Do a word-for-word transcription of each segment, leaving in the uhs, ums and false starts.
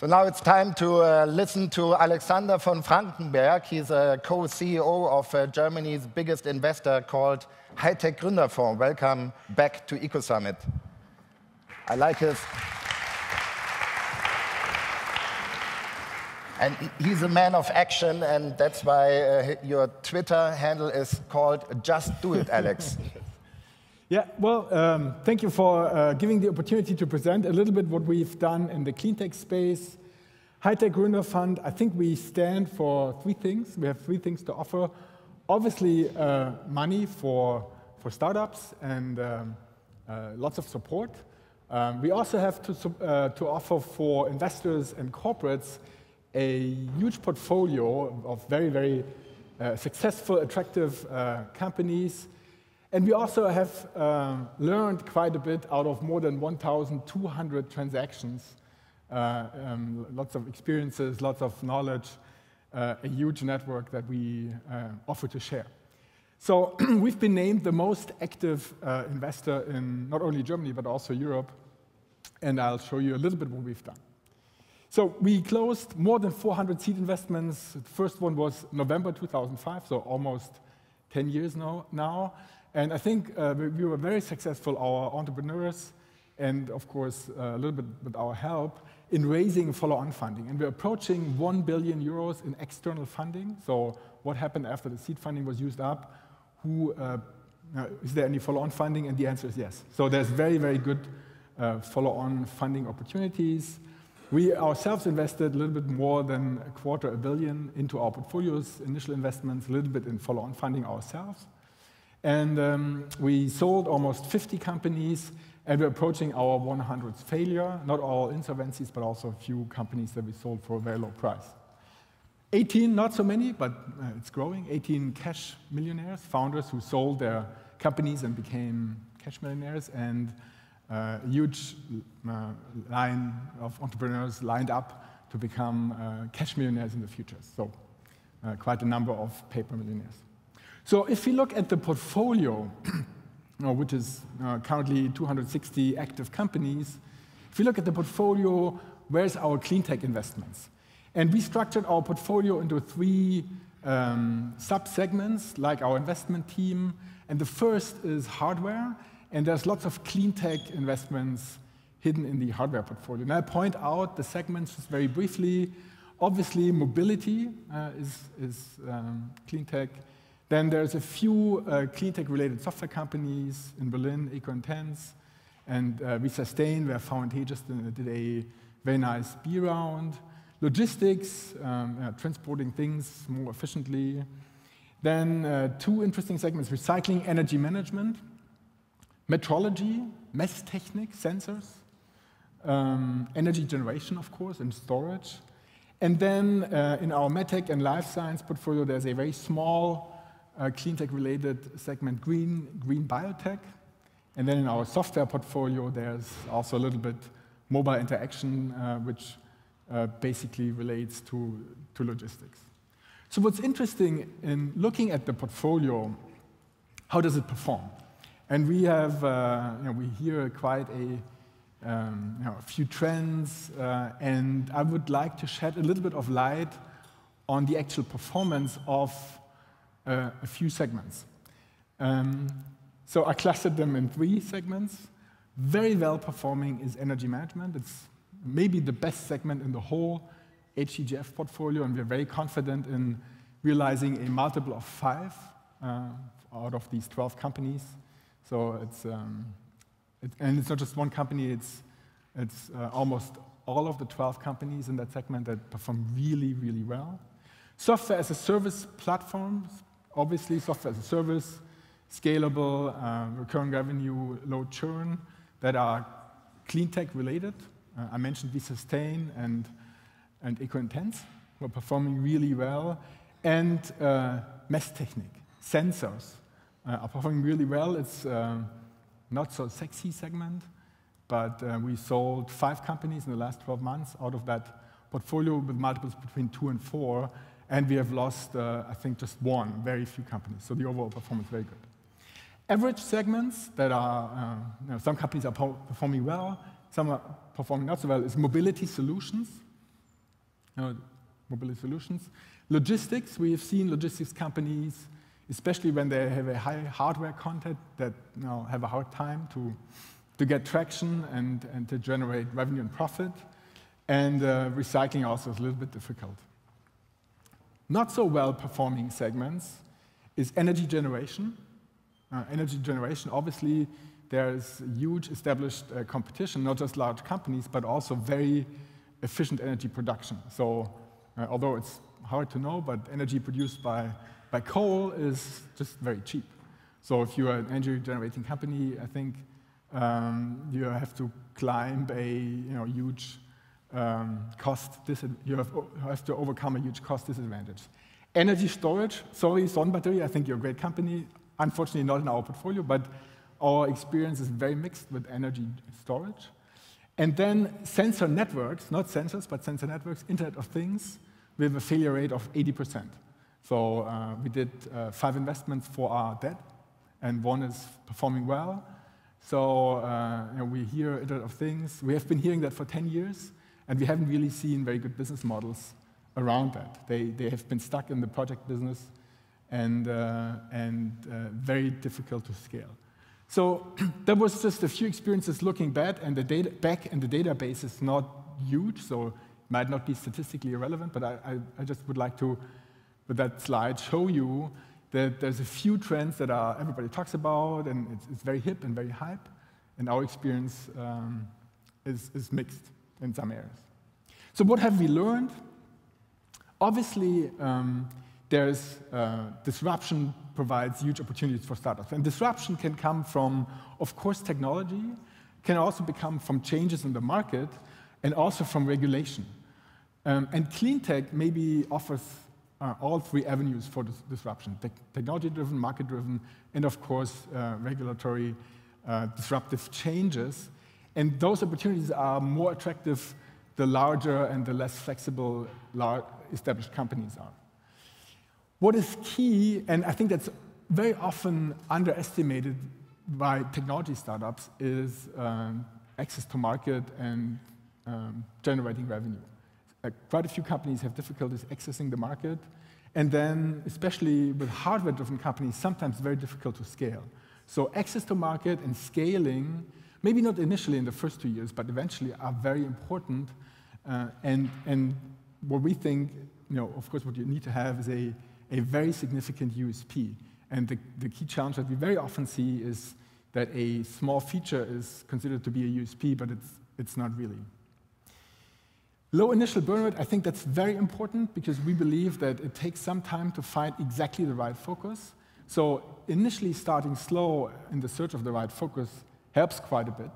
So now it's time to uh, listen to Alexander von Frankenberg. He's a co-C E O of uh, Germany's biggest investor called Hightech Gründerfonds. Welcome back to EcoSummit. I like his... And he's a man of action, and that's why uh, your Twitter handle is called Just Do It, Alex. Yeah, well, um, thank you for uh, giving the opportunity to present a little bit what we've done in the cleantech space. Hightech Gründer Fund, I think we stand for three things. We have three things to offer. Obviously, uh, money for, for startups and um, uh, lots of support. Um, we also have to, uh, to offer for investors and corporates a huge portfolio of very, very uh, successful, attractive uh, companies. And we also have um, learned quite a bit out of more than one thousand two hundred transactions, uh, um, lots of experiences, lots of knowledge, uh, a huge network that we uh, offer to share. So we've been named the most active uh, investor in not only Germany, but also Europe. And I'll show you a little bit what we've done. So we closed more than four hundred seed investments. The first one was November two thousand five, so almost ten years now. now. And I think uh, we were very successful, our entrepreneurs, and of course, uh, a little bit with our help, in raising follow-on funding. And we're approaching one billion euros in external funding. So what happened after the seed funding was used up? Who, uh, is there any follow-on funding? And the answer is yes. So there's very, very good uh, follow-on funding opportunities. We ourselves invested a little bit more than a quarter a billion into our portfolios, initial investments, a little bit in follow-on funding ourselves. And um, we sold almost fifty companies, and we're approaching our one hundredth failure, not all insolvencies, but also a few companies that we sold for a very low price. eighteen, not so many, but uh, it's growing, eighteen cash millionaires, founders who sold their companies and became cash millionaires, and uh, a huge uh, line of entrepreneurs lined up to become uh, cash millionaires in the future. So uh, quite a number of paper millionaires. So if we look at the portfolio, which is uh, currently two hundred sixty active companies, if we look at the portfolio, where's our cleantech investments? And we structured our portfolio into three um, sub-segments, like our investment team. And the first is hardware, and there's lots of cleantech investments hidden in the hardware portfolio. And I point out the segments just very briefly. Obviously, mobility uh, is, is um, cleantech. Then there's a few uh, cleantech-related software companies in Berlin, EcoIntense, and uh, WeSustain, where V N T just did a very nice B round. Logistics, um, uh, transporting things more efficiently. Then uh, two interesting segments, recycling, energy management, metrology, messtechnik, sensors, um, energy generation, of course, and storage. And then uh, in our medtech and life science portfolio, there's a very small Uh, cleantech-related segment, green, green biotech. And then in our software portfolio, there's also a little bit mobile interaction, uh, which uh, basically relates to, to logistics. So what's interesting in looking at the portfolio, how does it perform? And we have, uh, you know, we hear quite a, um, you know, a few trends, uh, and I would like to shed a little bit of light on the actual performance of Uh, a few segments. Um, so I clustered them in three segments. Very well-performing is energy management. It's maybe the best segment in the whole H E G F portfolio, and we're very confident in realizing a multiple of five uh, out of these twelve companies. So it's, um, it, and it's not just one company, it's, it's uh, almost all of the twelve companies in that segment that perform really, really well. Software as a service platforms, obviously, software as a service, scalable, uh, recurring revenue, low churn, that are cleantech related. Uh, I mentioned WeSustain and, and EcoIntense were performing really well. And uh, messtechnik, sensors, uh, are performing really well. It's uh, not so sexy segment, but uh, we sold five companies in the last twelve months out of that portfolio with multiples between two and four. And we have lost, uh, I think, just one, very few companies. So the overall performance is very good. Average segments that are, uh, you know, some companies are performing well, some are performing not so well, is mobility solutions. no, mobility solutions. Logistics, we have seen logistics companies, especially when they have a high hardware content, that you know, have a hard time to, to get traction and, and to generate revenue and profit. And uh, recycling also is a little bit difficult. Not so well performing segments is energy generation. Uh, energy generation, obviously, there's huge established uh, competition, not just large companies, but also very efficient energy production. So uh, although it's hard to know, but energy produced by, by coal is just very cheap. So if you are an energy-generating company, I think um, you have to climb a you know, huge um, cost disadvantage. You have, have to overcome a huge cost disadvantage. Energy storage, sorry, Sonnenbatterie, I think you're a great company. Unfortunately, not in our portfolio, but our experience is very mixed with energy storage. And then sensor networks, not sensors, but sensor networks, Internet of Things, we have a failure rate of eighty percent. So uh, we did uh, five investments, four are dead, and one is performing well. So uh, you know, we hear Internet of Things. We have been hearing that for ten years, and we haven't really seen very good business models around that. They, they have been stuck in the project business and, uh, and uh, very difficult to scale. So that was just a few experiences looking back, and the data back and the database is not huge, so it might not be statistically relevant, but I, I, I just would like to, with that slide, show you that there's a few trends that are, everybody talks about, and it's, it's very hip and very hype, and our experience um, is, is mixed in some areas. So what have we learned? Obviously, um, there's uh, disruption provides huge opportunities for startups. And disruption can come from, of course, technology, can also come from changes in the market, and also from regulation. Um, and clean tech maybe offers uh, all three avenues for dis disruption, Te technology-driven, market-driven, and, of course, uh, regulatory uh, disruptive changes. And those opportunities are more attractive the larger and the less flexible large established companies are. What is key, and I think that's very often underestimated by technology startups, is um, access to market and um, generating revenue. Uh, quite a few companies have difficulties accessing the market, and then, especially with hardware-driven companies, sometimes very difficult to scale. So access to market and scaling, maybe not initially in the first two years, but eventually are very important, uh, and, and what we think, you know, of course, what you need to have is a a very significant U S P. And the, the key challenge that we very often see is that a small feature is considered to be a U S P, but it's, it's not really. Low initial burn rate, I think that's very important because we believe that it takes some time to find exactly the right focus. So initially starting slow in the search of the right focus helps quite a bit.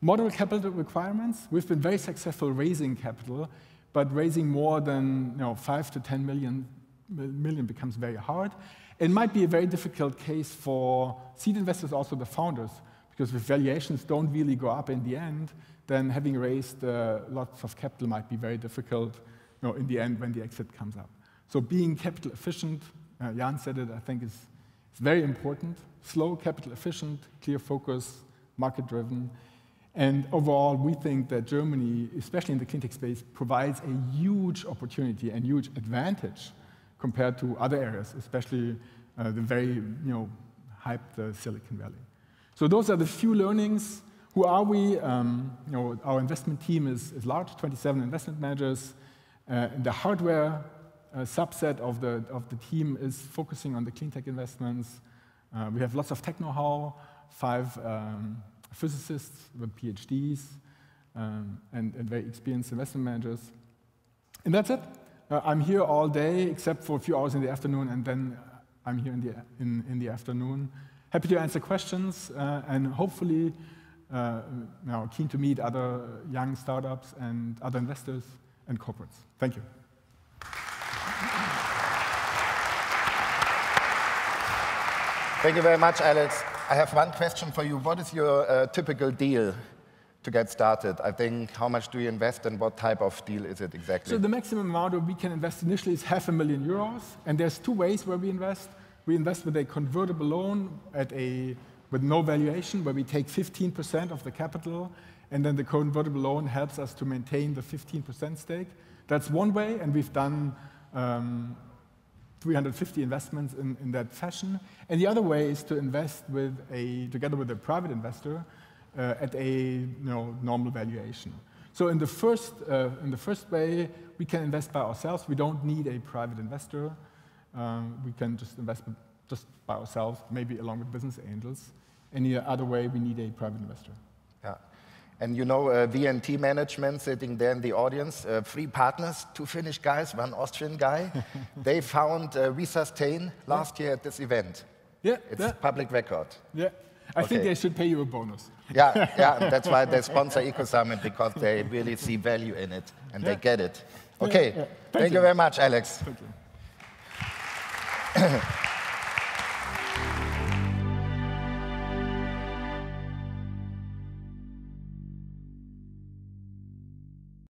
Moderate capital requirements, we've been very successful raising capital, but raising more than you know, five to ten million million becomes very hard. It might be a very difficult case for seed investors, also the founders, because if valuations don't really go up in the end, then having raised uh, lots of capital might be very difficult you know, in the end when the exit comes up. So being capital efficient, uh, Jan said it, I think is, is very important. Slow, capital efficient, clear focus, market driven. And overall, we think that Germany, especially in the cleantech space, provides a huge opportunity and huge advantage compared to other areas, especially uh, the very, you know, hyped uh, Silicon Valley. So those are the few learnings. Who are we? Um, you know, our investment team is, is large, twenty-seven investment managers. Uh, the hardware uh, subset of the, of the team is focusing on the clean tech investments. Uh, we have lots of tech know-how, five um, physicists with PhDs, um, and, and very experienced investment managers. And that's it. Uh, I'm here all day, except for a few hours in the afternoon, and then I'm here in the, in, in the afternoon. Happy to answer questions, uh, and hopefully uh, now keen to meet other young startups and other investors and corporates. Thank you. Thank you very much, Alex. I have one question for you. What is your uh, typical deal to get started? I think, how much do you invest and what type of deal is it exactly? So the maximum amount that we can invest initially is half a million euros. And there's two ways where we invest. We invest with a convertible loan at a with no valuation, where we take fifteen percent of the capital, and then the convertible loan helps us to maintain the fifteen percent stake. That's one way, and we've done um, three hundred fifty investments in, in that fashion. And the other way is to invest with a, together with a private investor uh, at a you know, normal valuation. So in the, first, uh, in the first way, we can invest by ourselves. We don't need a private investor. Um, we can just invest just by ourselves, maybe along with business angels. Any other way, we need a private investor. Yeah. And you know, uh, V N T management sitting there in the audience, uh, three partners, two Finnish guys, one Austrian guy. They found uh, WeSustain last yeah. year at this event. Yeah, it's yeah. public record. Yeah, I okay. think they should pay you a bonus. Yeah, yeah, that's why they sponsor EcoSummit, because they really see value in it and yeah. they get it. Okay, yeah, yeah. Thank, Thank you. you very much, Alex. Thank you.